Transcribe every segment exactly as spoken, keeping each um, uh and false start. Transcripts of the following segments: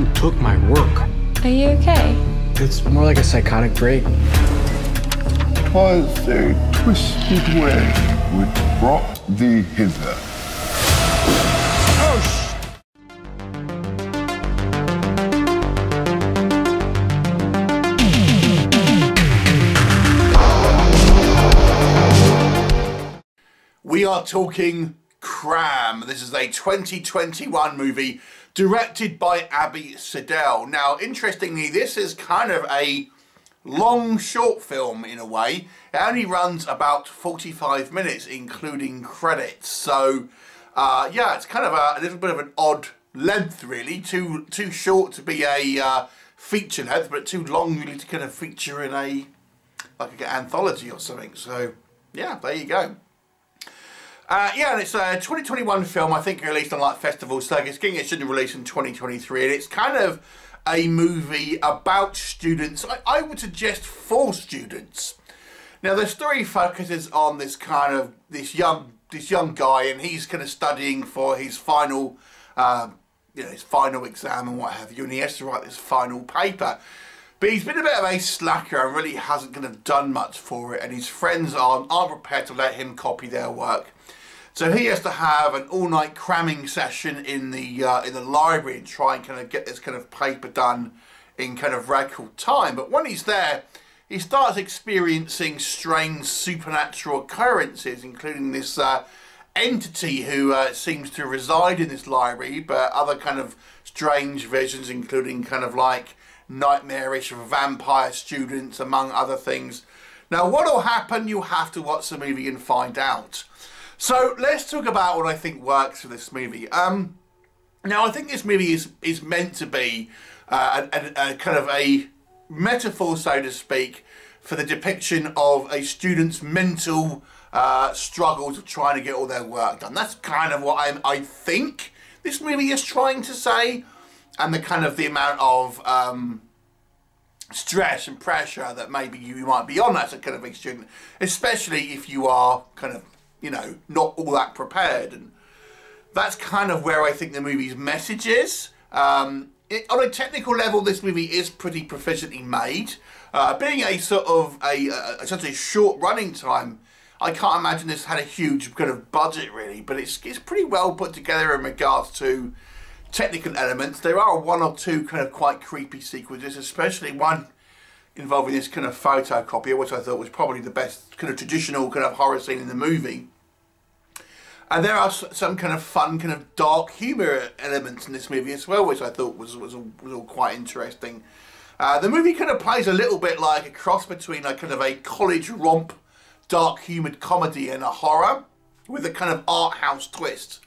Someone took my work. Are you okay? It's more like a psychotic break. Because a twisted way which brought thee hither. Oh, sh- We are talking CRAM. This is a twenty twenty-one movie directed by Abie Sidell. Now, interestingly, this is kind of a long short film in a way. It only runs about forty-five minutes, including credits. So, uh, yeah, it's kind of a, a little bit of an odd length, really. Too too short to be a uh, feature length, but too long really to kind of feature in a like an anthology or something. So, yeah, there you go. Uh, yeah, and it's a twenty twenty-one film, I think released on like festival circuits. It's getting its general release in twenty twenty-three, and it's kind of a movie about students. I, I would suggest for students. Now, the story focuses on this kind of this young this young guy, and he's kind of studying for his final, uh, you know, his final exam and what have you, and he has to write this final paper. But he's been a bit of a slacker and really hasn't kind of done much for it, and his friends aren't aren't prepared to let him copy their work. So he has to have an all-night cramming session in the uh, in the library and try and kind of get this kind of paper done in kind of record time. But when he's there, he starts experiencing strange supernatural occurrences, including this uh, entity who uh, seems to reside in this library, but other kind of strange visions, including kind of like nightmarish vampire students, among other things. Now, what'll happen? You'll have to watch the movie and find out. So let's talk about what I think works for this movie. Um, now, I think this movie is is meant to be uh, a, a, a kind of a metaphor, so to speak, for the depiction of a student's mental uh, struggles of trying to get all their work done. That's kind of what I, I think this movie is trying to say, and the kind of the amount of um, stress and pressure that maybe you might be on as a kind of a student, especially if you are kind of, you know, not all that prepared. And that's kind of where I think the movie's message is. Um, it, on a technical level, this movie is pretty proficiently made. Uh, being a sort of a, a such a short running time, I can't imagine this had a huge kind of budget really, but it's, it's pretty well put together in regards to technical elements. There are one or two kind of quite creepy sequences, especially one involving this kind of photocopier, which I thought was probably the best kind of traditional kind of horror scene in the movie. And there are some kind of fun, kind of dark humour elements in this movie as well, which I thought was was, was all quite interesting. Uh, the movie kind of plays a little bit like a cross between a kind of a college romp, dark humoured comedy and a horror, with a kind of art house twist.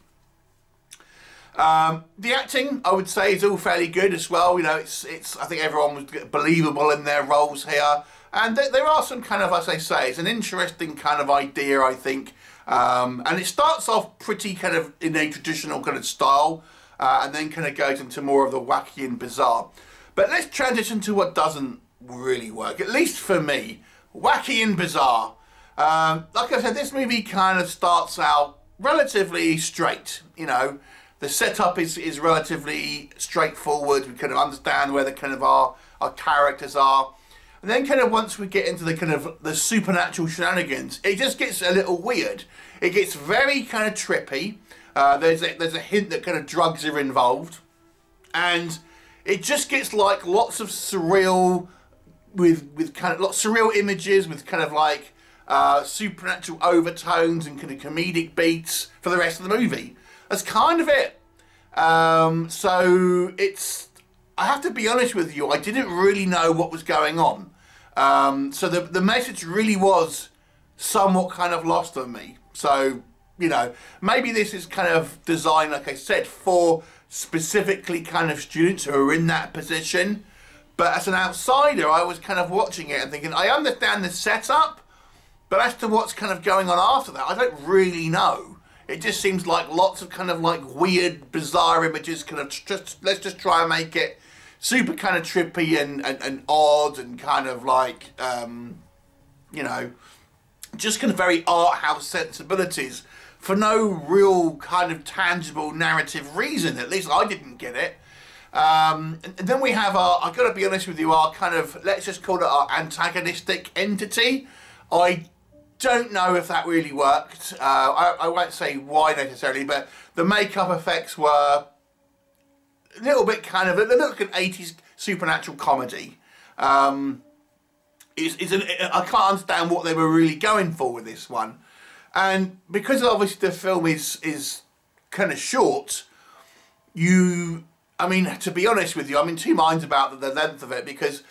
Um, the acting, I would say, is all fairly good as well. You know, it's it's. I think everyone was believable in their roles here, and th there are some kind of, as I say, it's an interesting kind of idea, I think, um, and it starts off pretty kind of in a traditional kind of style, uh, and then kind of goes into more of the wacky and bizarre. But let's transition to what doesn't really work, at least for me, wacky and bizarre. Um, like I said, this movie kind of starts out relatively straight, you know. The setup is, is relatively straightforward. We kind of understand where the kind of our, our characters are. And then kind of once we get into the kind of the supernatural shenanigans, it just gets a little weird. It gets very kind of trippy. Uh, there's, a, there's a hint that kind of drugs are involved. And it just gets like lots of surreal, with, with kind of lots of surreal images, with kind of like uh, supernatural overtones and kind of comedic beats for the rest of the movie. That's kind of it. Um, so it's, I have to be honest with you, I didn't really know what was going on. Um, so the, the message really was somewhat kind of lost on me. So, you know, maybe this is kind of designed, like I said, for specifically kind of students who are in that position. But as an outsider, I was kind of watching it and thinking, I understand the setup, but as to what's kind of going on after that, I don't really know. It just seems like lots of kind of like weird, bizarre images, kind of just, let's just try and make it super kind of trippy and, and, and odd and kind of like, um, you know, just kind of very art house sensibilities for no real kind of tangible narrative reason. At least I didn't get it. Um, and then we have our, I've got to be honest with you, our kind of, let's just call it our antagonistic entity. I don't know if that really worked. Uh, I, I won't say why necessarily, but the makeup effects were a little bit kind of, a look at eighties supernatural comedy. Um, it's, it's an, I can't understand what they were really going for with this one. And because obviously the film is, is kind of short, you... I mean, to be honest with you, I'm in two minds about the length of it, because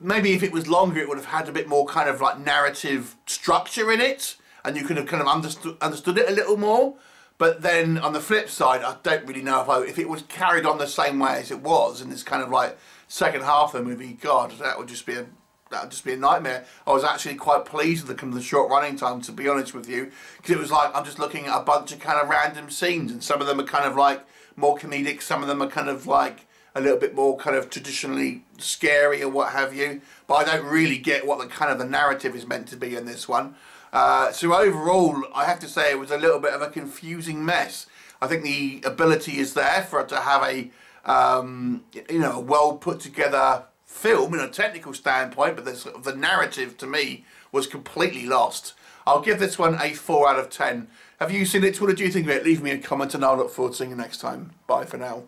maybe if it was longer it would have had a bit more kind of like narrative structure in it and you could have kind of understood understood it a little more. But then on the flip side, I don't really know if, I, if it was carried on the same way as it was in this kind of like second half of the movie, God, that would just be a, that would just be a nightmare. I was actually quite pleased with the, the short running time, to be honest with you, because it was like I'm just looking at a bunch of kind of random scenes, and some of them are kind of like more comedic, some of them are kind of like a little bit more kind of traditionally scary or what have you, but I don't really get what the kind of the narrative is meant to be in this one. Uh, so overall, I have to say it was a little bit of a confusing mess. I think the ability is there for it to have a, um, you know, a well put together film in a technical standpoint, but the, sort of the narrative to me was completely lost. I'll give this one a four out of ten. Have you seen it? What did you think of it? Leave me a comment and I'll look forward to seeing you next time. Bye for now.